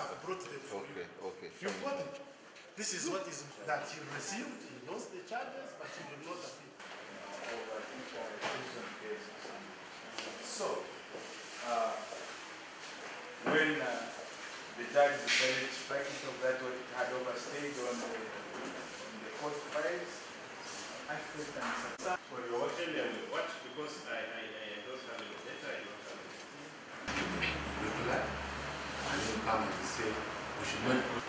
have brought them for you. Okay. You got it. This is what is that he received. He knows the charges, but he will not appeal. So, when the judge decided to practice of that what it had overstayed on the court files, I felt unsatisfied. For your hotel, I will watch because I don't have a data, I don't have a data. The black, I will come and say, we should not.